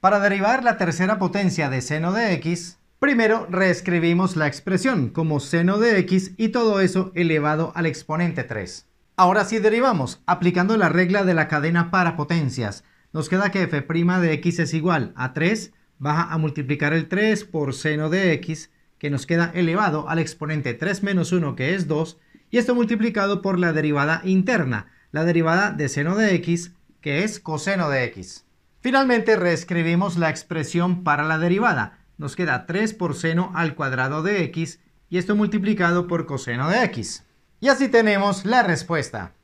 Para derivar la tercera potencia de seno de x, primero reescribimos la expresión como seno de x y todo eso elevado al exponente 3. Ahora sí derivamos, aplicando la regla de la cadena para potencias. Nos queda que f' de x es igual a 3, baja a multiplicar el 3 por seno de x, que nos queda elevado al exponente 3 menos 1, que es 2, y esto multiplicado por la derivada interna, la derivada de seno de x, que es coseno de x. Finalmente reescribimos la expresión para la derivada, nos queda 3 por seno al cuadrado de x y esto multiplicado por coseno de x. Y así tenemos la respuesta.